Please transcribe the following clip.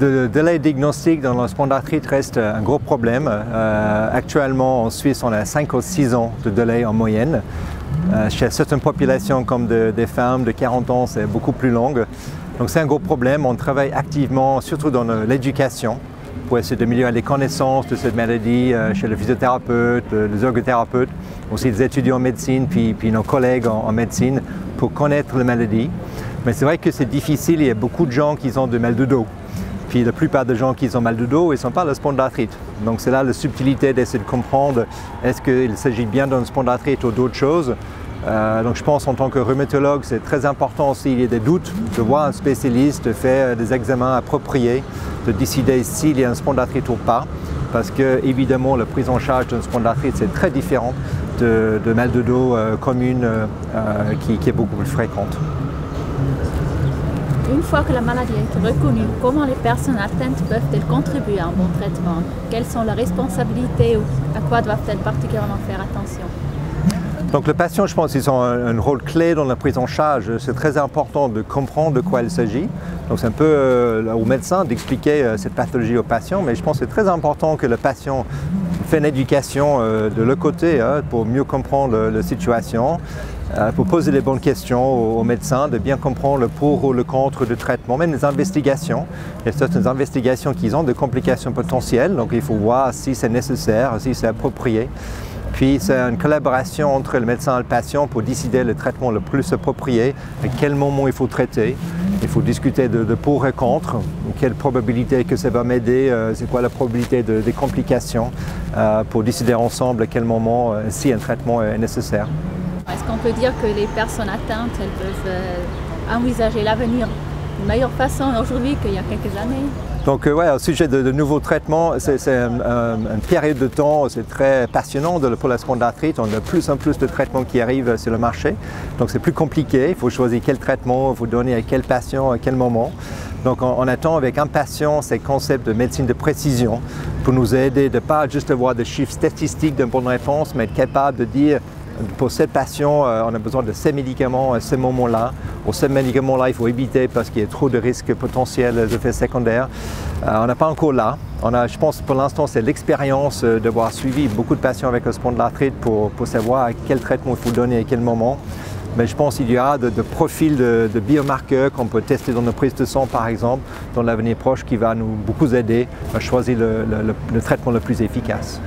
Le délai diagnostique dans la spondylarthrite reste un gros problème. Actuellement, en Suisse, on a 5 ou 6 ans de délai en moyenne. Chez certaines populations, comme des femmes de 40 ans, c'est beaucoup plus long. Donc c'est un gros problème. On travaille activement, surtout dans l'éducation, pour essayer d'améliorer les connaissances de cette maladie chez le physiothérapeute, les ergothérapeutes, aussi les étudiants en médecine, puis nos collègues en médecine, pour connaître la maladie. Mais c'est vrai que c'est difficile. Il y a beaucoup de gens qui ont du mal de dos. Puis la plupart des gens qui ont mal de dos, ils ne sont pas de la spondylarthrite. Donc c'est là la subtilité d'essayer de comprendre est-ce qu'il s'agit bien d'une spondylarthrite ou d'autres choses. Donc je pense en tant que rhumatologue, c'est très important s'il y a des doutes de voir un spécialiste, de faire des examens appropriés, de décider s'il y a une spondylarthrite ou pas. Parce que évidemment la prise en charge d'une spondylarthrite c'est très différent de mal de dos commune qui est beaucoup plus fréquente. Une fois que la maladie est reconnue, comment les personnes atteintes peuvent-elles contribuer à un bon traitement? Quelles sont leurs responsabilités ou à quoi doivent-elles particulièrement faire attention? Donc les patients, je pense, ils ont un rôle clé dans la prise en charge. C'est très important de comprendre de quoi il s'agit. Donc c'est un peu au médecin d'expliquer cette pathologie aux patients, mais je pense que c'est très important que le patient fait une éducation de leur côté pour mieux comprendre la situation. Pour poser les bonnes questions aux médecins, de bien comprendre le pour ou le contre du traitement, même les investigations. Il y a certaines investigations qui ont des complications potentielles, donc il faut voir si c'est nécessaire, si c'est approprié. Puis c'est une collaboration entre le médecin et le patient pour décider le traitement le plus approprié, à quel moment il faut traiter. Il faut discuter de pour et contre, quelle probabilité que ça va m'aider, c'est quoi la probabilité des complications, pour décider ensemble à quel moment, si un traitement est nécessaire. Est-ce qu'on peut dire que les personnes atteintes, elles peuvent envisager l'avenir d'une meilleure façon aujourd'hui qu'il y a quelques années? Donc ouais, au sujet de nouveaux traitements, c'est une période de temps, c'est très passionnant pour la spondylarthrite. On a de plus en plus de traitements qui arrivent sur le marché. Donc c'est plus compliqué, il faut choisir quel traitement, il faut donner à quel patient, à quel moment. Donc on attend avec impatience ces concepts de médecine de précision pour nous aider de ne pas juste avoir des chiffres statistiques de bonne réponse, mais être capable de dire pour cette patient, on a besoin de ces médicaments à ce moment-là. Pour ces médicaments-là, il faut éviter parce qu'il y a trop de risques potentiels d'effets secondaires. On n'est pas encore là. On a, je pense pour l'instant, c'est l'expérience d'avoir suivi beaucoup de patients avec le spondylarthrite pour savoir quel traitement il faut donner à quel moment. Mais je pense qu'il y aura des profils de biomarqueurs qu'on peut tester dans nos prises de sang, par exemple, dans l'avenir proche, qui va nous beaucoup aider à choisir le traitement le plus efficace.